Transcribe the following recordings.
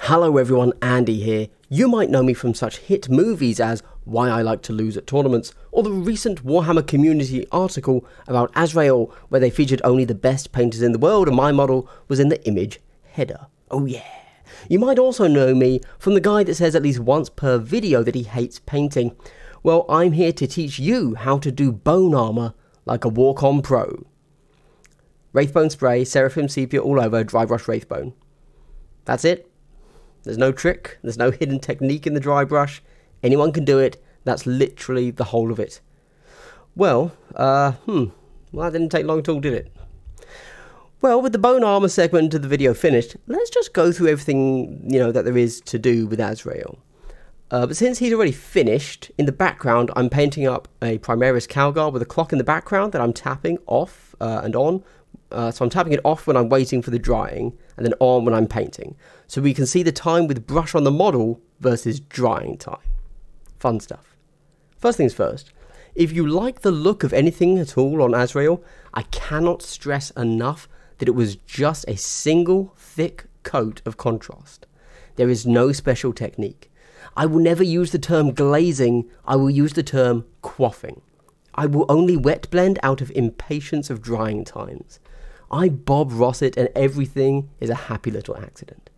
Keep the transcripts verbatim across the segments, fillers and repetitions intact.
Hello everyone, Andy here. You might know me from such hit movies as Why I Like to Lose at Tournaments, or the recent Warhammer Community article about Azrael, where they featured only the best painters in the world and my model was in the image header. Oh yeah. You might also know me from the guy that says at least once per video that he hates painting. Well, I'm here to teach you how to do bone armour like a Warcom pro. Wraithbone spray, Seraphim Sepia all over, dry brush Wraithbone. That's it. There's no trick, there's no hidden technique in the dry brush. Anyone can do it. That's literally the whole of it. Well, uh, hmm, well that didn't take long at all, did it? Well, with the bone armor segment of the video finished, let's just go through everything, you know, that there is to do with Azrael. Uh, but since he's already finished, in the background I'm painting up a Primaris Calgar with a clock in the background that I'm tapping off uh, and on. Uh, so I'm tapping it off when I'm waiting for the drying, and then on when I'm painting. So we can see the time with brush on the model versus drying time. Fun stuff. First things first, if you like the look of anything at all on Azrael, I cannot stress enough that it was just a single thick coat of contrast. There is no special technique. I will never use the term glazing, I will use the term quaffing. I will only wet blend out of impatience of drying times. I Bob Ross it and everything is a happy little accident.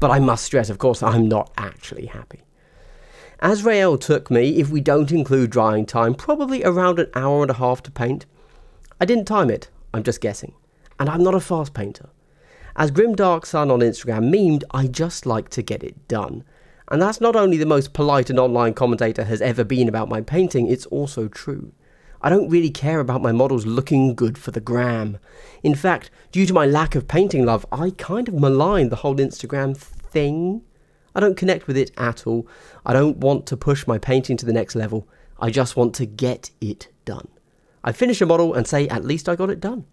But I must stress, of course, I'm not actually happy. Azrael took me, if we don't include drying time, probably around an hour and a half to paint. I didn't time it, I'm just guessing. And I'm not a fast painter. As Grim Dark Sun on Instagram memed, I just like to get it done. And that's not only the most polite an online commentator has ever been about my painting, it's also true. I don't really care about my models looking good for the gram. In fact, due to my lack of painting love, I kind of malign the whole Instagram thing. I don't connect with it at all. I don't want to push my painting to the next level. I just want to get it done. I finish a model and say, at least I got it done.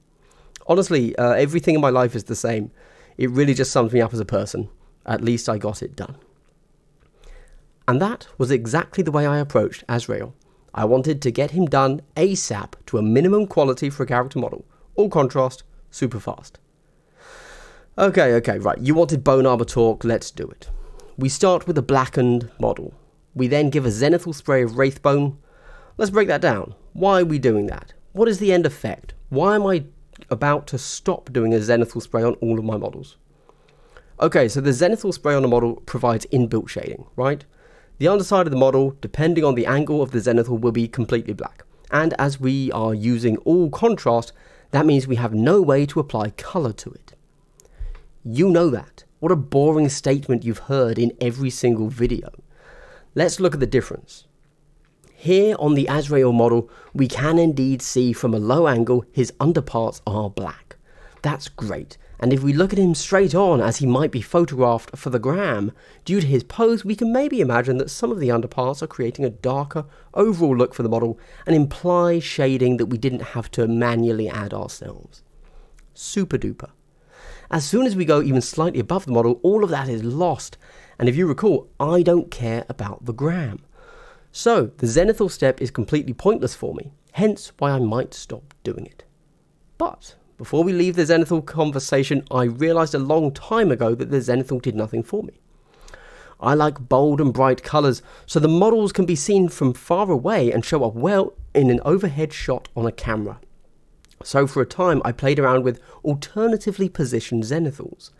Honestly, uh, everything in my life is the same. It really just sums me up as a person. At least I got it done. And that was exactly the way I approached Azrael. I wanted to get him done ASAP to a minimum quality for a character model. All contrast, super fast. Okay, okay, right. You wanted bone armor talk, let's do it. We start with a blackened model. We then give a zenithal spray of Wraithbone. Let's break that down. Why are we doing that? What is the end effect? Why am I about to stop doing a zenithal spray on all of my models? Okay, so the zenithal spray on a model provides inbuilt shading, right? The underside of the model, depending on the angle of the zenithal, will be completely black. And as we are using all contrast, that means we have no way to apply colour to it. You know that. What a boring statement you've heard in every single video. Let's look at the difference. Here on the Azrael model, we can indeed see from a low angle his underparts are black. That's great. And if we look at him straight on, as he might be photographed for the gram, due to his pose, we can maybe imagine that some of the underparts are creating a darker overall look for the model and imply shading that we didn't have to manually add ourselves. Super duper. As soon as we go even slightly above the model, all of that is lost. And if you recall, I don't care about the gram. So the zenithal step is completely pointless for me, hence why I might stop doing it. But before we leave the zenithal conversation, I realised a long time ago that the zenithal did nothing for me. I like bold and bright colours, so the models can be seen from far away and show up well in an overhead shot on a camera. So for a time, I played around with alternatively positioned zenithals.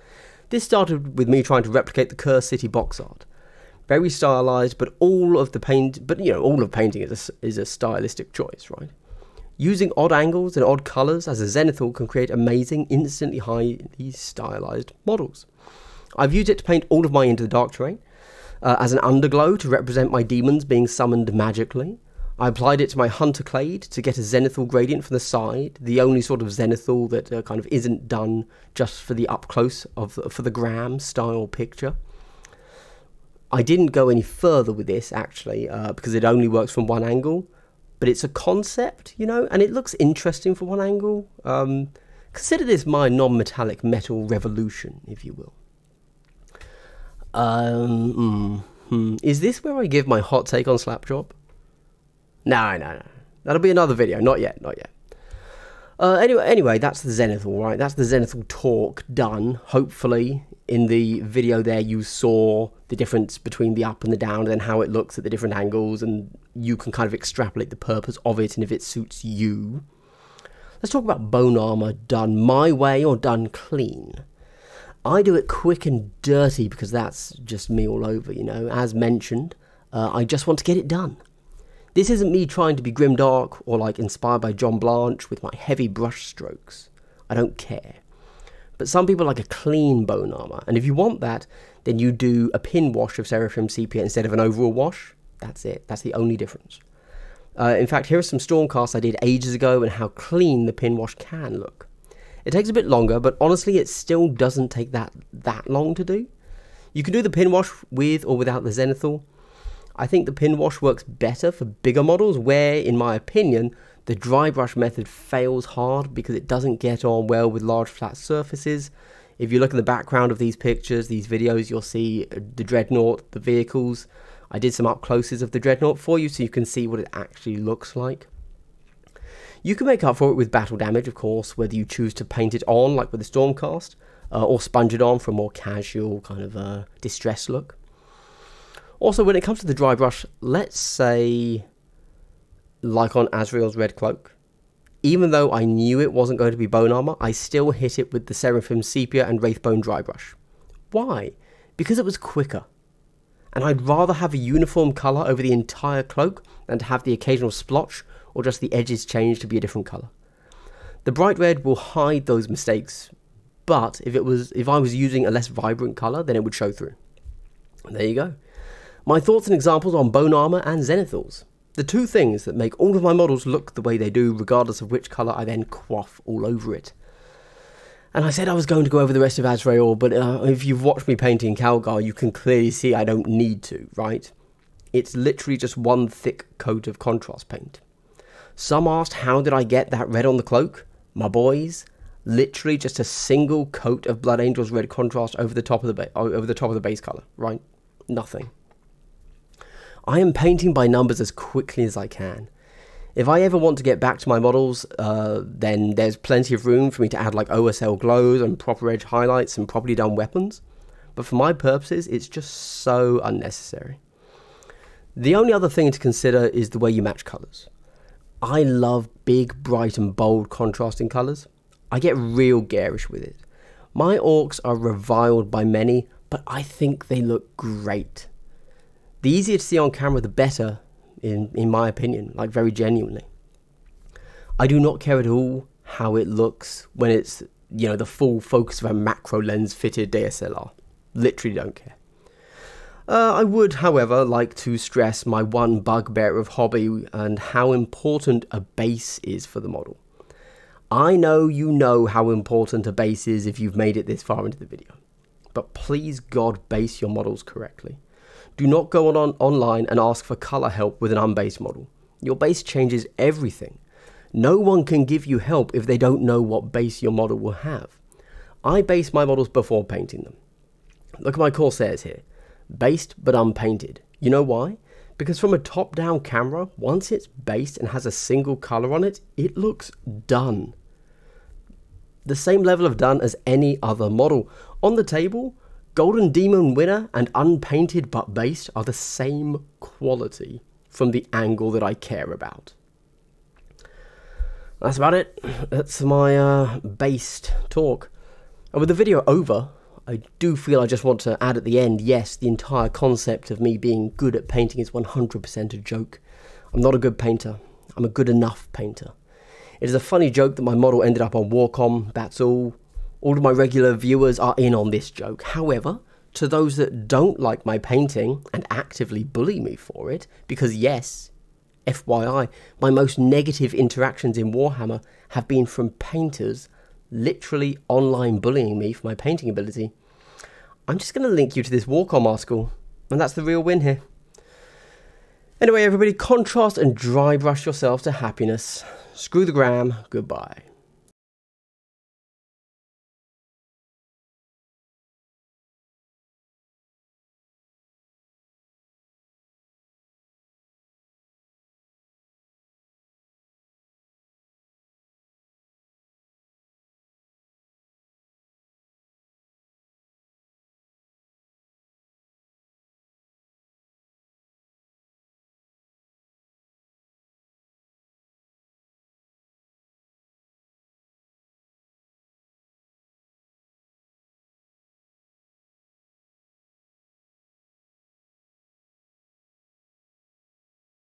This started with me trying to replicate the Curse City box art. Very stylised, but all of the paint, but you know, all of painting is a, is a stylistic choice, right? Using odd angles and odd colours as a zenithal can create amazing, instantly highly stylised models. I've used it to paint all of my Into the Dark terrain, uh, as an underglow to represent my demons being summoned magically. I applied it to my Hunter Clade to get a zenithal gradient from the side, the only sort of zenithal that uh, kind of isn't done just for the up-close, of for the gram style picture. I didn't go any further with this, actually, uh, because it only works from one angle. But it's a concept, you know, and it looks interesting from one angle. Um, consider this my non-metallic metal revolution, if you will. Um, mm, mm. Is this where I give my hot take on Slapjob? No, no, no. That'll be another video. Not yet, not yet. Uh, anyway, anyway, that's the zenithal, right? That's the zenithal talk done, hopefully, in the video there you saw the difference between the up and the down and then how it looks at the different angles, and you can kind of extrapolate the purpose of it and if it suits you. Let's talk about bone armor done my way or done clean. I do it quick and dirty because that's just me all over, you know. As mentioned, uh, I just want to get it done. This isn't me trying to be grimdark or like inspired by John Blanche with my heavy brush strokes. I don't care. But some people like a clean bone armor, and if you want that, then you do a pin wash of Seraphim Sepia instead of an overall wash. That's it. That's the only difference. Uh, in fact, here are some Stormcasts I did ages ago and how clean the pin wash can look. It takes a bit longer, but honestly, it still doesn't take that that long to do. You can do the pin wash with or without the zenithal. I think the pin wash works better for bigger models where, in my opinion, the dry brush method fails hard because it doesn't get on well with large flat surfaces. If you look at the background of these pictures, these videos, you'll see the Dreadnought, the vehicles. I did some up-closes of the Dreadnought for you so you can see what it actually looks like. You can make up for it with battle damage, of course, whether you choose to paint it on, like with the Stormcast, uh, or sponge it on for a more casual kind of uh, distress look. Also, when it comes to the dry brush, let's say, like on Azrael's Red Cloak, even though I knew it wasn't going to be bone armor, I still hit it with the Seraphim Sepia and Wraithbone dry brush. Why? Because it was quicker. And I'd rather have a uniform colour over the entire cloak than to have the occasional splotch or just the edges change to be a different colour. The bright red will hide those mistakes, but if, it was, if I was using a less vibrant colour, then it would show through. And there you go. My thoughts and examples on bone armour and zenithals. The two things that make all of my models look the way they do, regardless of which colour I then quaff all over it. And I said I was going to go over the rest of Azrael, but uh, if you've watched me painting Calgar, you can clearly see I don't need to, right? It's literally just one thick coat of contrast paint. Some asked how did I get that red on the cloak? My boys, literally just a single coat of Blood Angels red contrast over the top of the, ba over the, top of the base colour, right? Nothing. I am painting by numbers as quickly as I can. If I ever want to get back to my models, uh, then there's plenty of room for me to add like O S L glows and proper edge highlights and properly done weapons. But for my purposes, it's just so unnecessary. The only other thing to consider is the way you match colours. I love big, bright and bold contrasting colours. I get real garish with it. My orcs are reviled by many, but I think they look great. The easier to see on camera, the better, in, in my opinion, like very genuinely. I do not care at all how it looks when it's, you know, the full focus of a macro lens fitted D S L R. Literally don't care. Uh, I would, however, like to stress my one bugbear of hobby and how important a base is for the model. I know you know how important a base is if you've made it this far into the video, but please God, base your models correctly. Do not go on, on online and ask for colour help with an unbased model. Your base changes everything. No one can give you help if they don't know what base your model will have. I base my models before painting them. Look at my Corsairs here. Based but unpainted. You know why? Because from a top-down camera, once it's based and has a single colour on it, it looks done. The same level of done as any other model. On the table, Golden Demon Winner and Unpainted But Based are the same quality from the angle that I care about. That's about it. That's my uh, based talk. And with the video over, I do feel I just want to add at the end, yes, the entire concept of me being good at painting is one hundred percent a joke. I'm not a good painter. I'm a good enough painter. It is a funny joke that my model ended up on Warcom, that's all. All of my regular viewers are in on this joke. However, to those that don't like my painting and actively bully me for it, because yes, F Y I, my most negative interactions in Warhammer have been from painters literally online bullying me for my painting ability, I'm just going to link you to this Warcom article, and that's the real win here. Anyway, everybody, contrast and dry brush yourself to happiness. Screw the gram, goodbye.